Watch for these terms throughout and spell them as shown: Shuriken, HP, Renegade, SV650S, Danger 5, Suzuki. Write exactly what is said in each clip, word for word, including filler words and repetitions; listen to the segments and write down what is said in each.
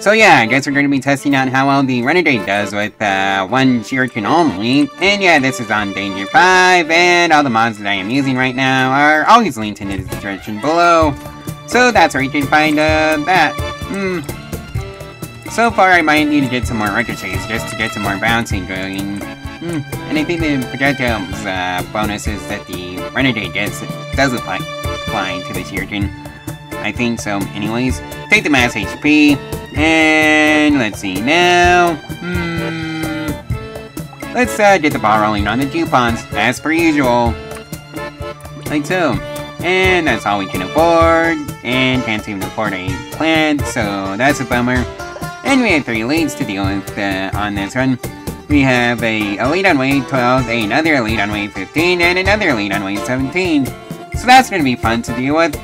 So yeah, I guess we're going to be testing out how well the Renegade does with uh, one Shuriken only. And yeah, this is on Danger five, and all the mods that I am using right now are always linked in the description below. So that's where you can find uh, that. Hmm. So far, I might need to get some more ricochets just to get some more bouncing going. Hmm. And I think the projectiles uh, bonuses that the Renegade gets does apply, apply to the Shuriken. I think so. Anyways, take the mass H P, and let's see now. Hmm. Let's uh, get the ball rolling on the coupons, as per usual. Like so. And that's all we can afford, and can't even afford a plant, so that's a bummer. And we have three leads to deal with uh, on this run. We have a, a lead on wave twelve, another lead on wave fifteen, and another lead on wave seventeen. So that's going to be fun to deal with.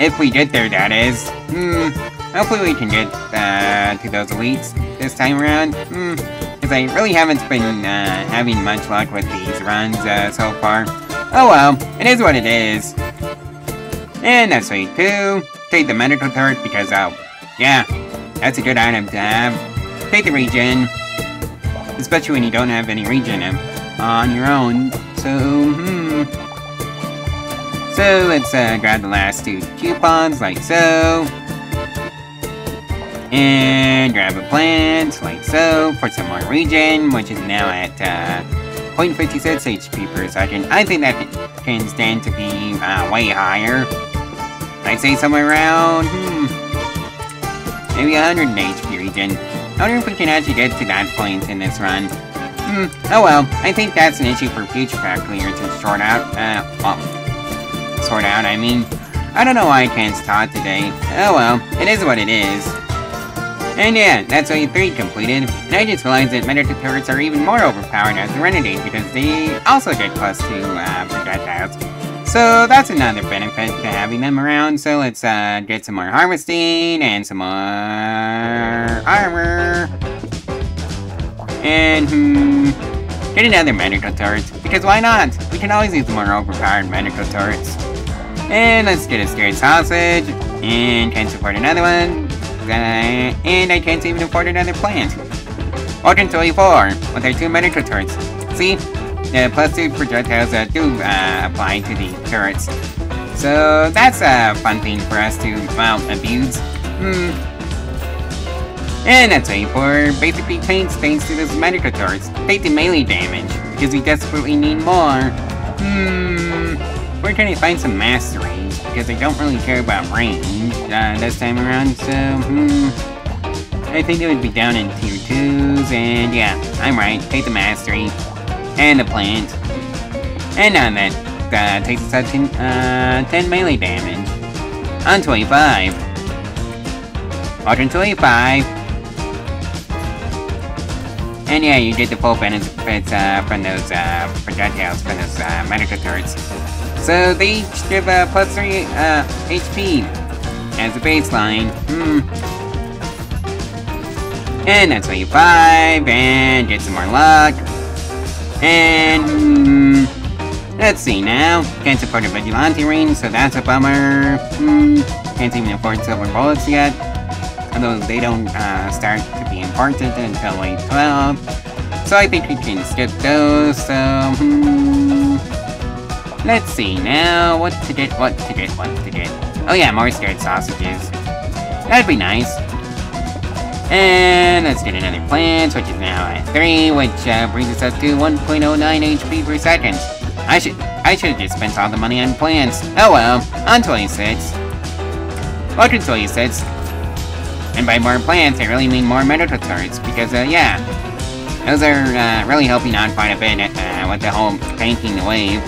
If we get there, that is. Hmm, hopefully we can get uh, to those elites this time around. Hmm, because I really haven't been uh, having much luck with these runs uh, so far. Oh well, it is what it is. And that's way two. Take the medical turret because, oh, yeah, that's a good item to have. Take the regen, especially when you don't have any regen on your own. So, hmm. So let's uh, grab the last two coupons, like so. And grab a plant, like so, for some more regen, which is now at uh, zero point five six H P per second. I think that can stand to be uh, way higher. I'd say somewhere around, hmm, maybe one hundred H P regen. I wonder if we can actually get to that point in this run. Hmm, oh well, I think that's an issue for future pack clears to sort out. Uh, well, sort out, I mean. I don't know why I can't start today. Oh well, it is what it is. And yeah, that's only three completed, and I just realized that medical turrets are even more overpowered as the Renegade because they also get plus two uh, projectiles. So that's another benefit to having them around, so let's uh, get some more harvesting, and some more armor. And hmm, get another medical turret, because why not? We can always use more overpowered medical turrets. And let's get a scared sausage, and can't support another one, uh, and I can't even afford another plant. Welcome to A four, with our two medical turrets. See, the plus two projectiles uh, do uh, apply to the turrets. So that's a fun thing for us to, well, abuse. Hmm. And that's A four basically tanks thanks to those medical turrets. Take the melee damage, because we desperately need more. Hmm. We're trying to find some masteries, because I don't really care about range uh, this time around, so, hmm, I think it would be down in tier twos, and yeah, I'm right, take the mastery, and the plant, and now that uh, takes us up to uh, ten melee damage, on twenty-five, or on twenty-five, and yeah, you get the full benefits uh, from those uh, projectiles, from those uh, medical turrets. So they each give a plus three uh, H P as a baseline. Hmm. And that's why you five, and get some more luck. And hmm, let's see now. Can't support a vigilante ring, so that's a bummer. Hmm. Can't even afford silver bullets yet, although they don't uh, start to be important until like twelve. So I think we can skip those. So. Hmm. Let's see now, what to get, what to get, what to get. Oh yeah, more scared sausages. That'd be nice. And let's get another plant, which is now at three, which uh, brings us up to one point zero nine H P per second. I should, I should've just spent all the money on plants. Oh well, on twenty-six. Welcome to twenty-six. And by more plants, I really mean more medical turrets, because uh, yeah, those are uh, really helping out quite a bit uh, with the whole tanking the wave.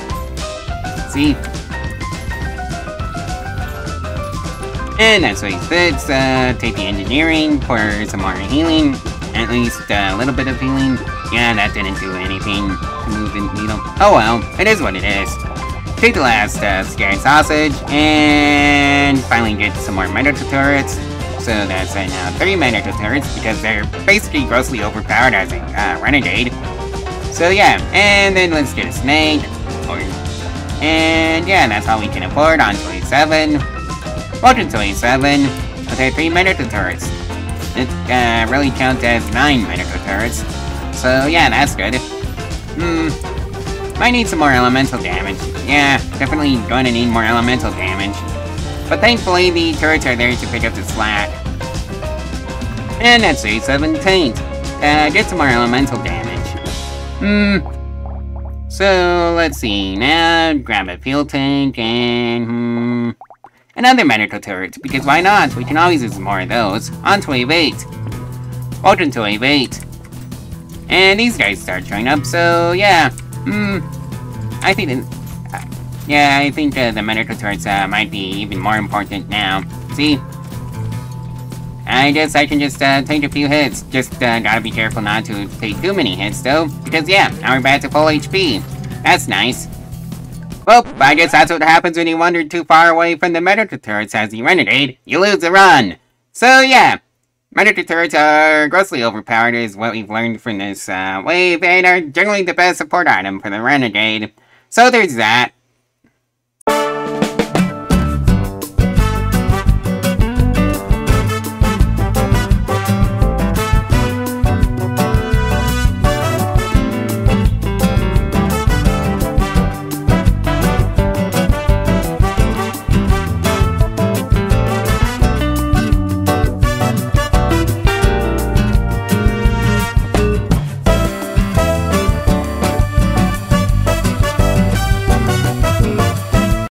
And that's what he fits. Uh, take the engineering for some more healing. At least a little bit of healing. Yeah, that didn't do anything to move the needle. Oh well, it is what it is. Take the last uh, scared sausage. And finally get some more medical turrets. So that's right now three medical turrets because they're basically grossly overpowered as a uh, Renegade. So yeah, and then let's get a snake. Or and yeah, that's all we can afford on twenty-seven. Welcome to twenty-seven, with our three medical turrets. it uh, really counts as nine medical turrets. So yeah, that's good. Hmm, might need some more elemental damage. Yeah, definitely gonna need more elemental damage. But thankfully, the turrets are there to pick up the slack. And that's A seventeen. Uh, get some more elemental damage. Hmm. So, let's see, now grab a fuel tank and, hmm, another medical turret, because why not? We can always use more of those. On to Wave eight. Welcome to Wave eight. And these guys start showing up, so yeah, hmm, I think, uh, yeah, I think uh, the medical turrets uh, might be even more important now. See? I guess I can just uh, take a few hits. Just uh, gotta be careful not to take too many hits though, because yeah, now we're back to full H P. That's nice. Well, I guess that's what happens when you wander too far away from the medical turrets as the Renegade. You lose the run. So yeah, medical turrets are grossly overpowered is what we've learned from this uh, wave, and are generally the best support item for the Renegade. So there's that.